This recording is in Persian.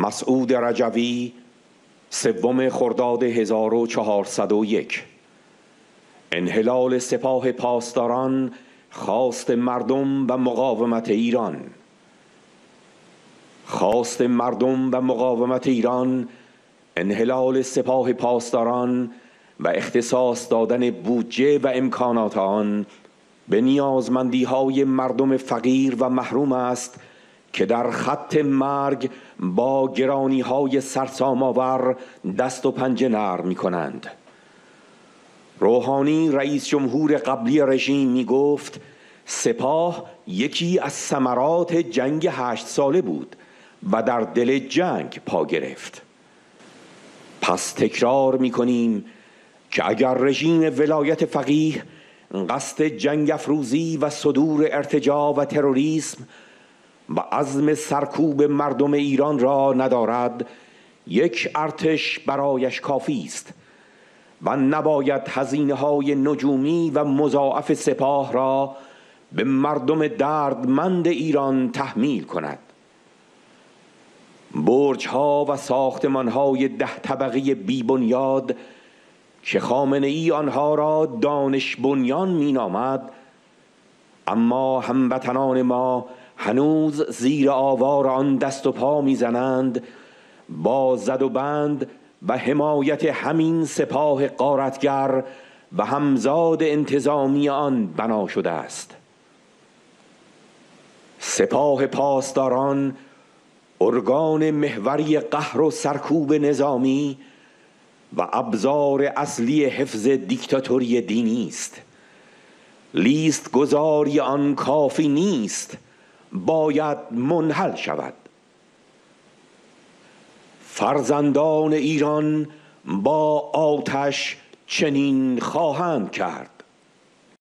مسعود رجوی، 3 خرداد 1401. انحلال سپاه پاسداران، خواست مردم و مقاومت ایران. خواست مردم و مقاومت ایران، انحلال سپاه پاسداران و اختصاص دادن بودجه و امکانات آن به نیازمندی‌های مردم فقیر و محروم است که در خط مرگ با گرانی‌های سرسام‌آور دست و پنجه نرم می‌کنند. روحانی رئیس جمهور قبلی رژیم می‌گفت سپاه یکی از ثمرات جنگ 8 ساله بود و در دل جنگ پا گرفت. پس تکرار می‌کنیم که اگر رژیم ولایت فقیه قصد جنگ افروزی و صدور ارتجاع و تروریسم و عزم سرکوب مردم ایران را ندارد، یک ارتش برایش کافی است و نباید هزینه‌های نجومی و مضاعف سپاه را به مردم دردمند ایران تحمیل کند. برج‌ها و ساختمان‌های 10 طبقه بی‌بنیاد که خامنه ای آنها را دانش بنیان مینامد، اما هموطنان ما هنوز زیر آوار آن دست و پا میزنند، با زد و بند و حمایت همین سپاه غارتگر و همزاد انتظامی آن بنا شده است. سپاه پاسداران، ارگان محوری قهر و سرکوب نظامی و ابزار اصلی حفظ دیکتاتوری دینی است. لیست گذاری آن کافی نیست، باید منحل شود. فرزندان ایران با آتش چنین خواهند کرد.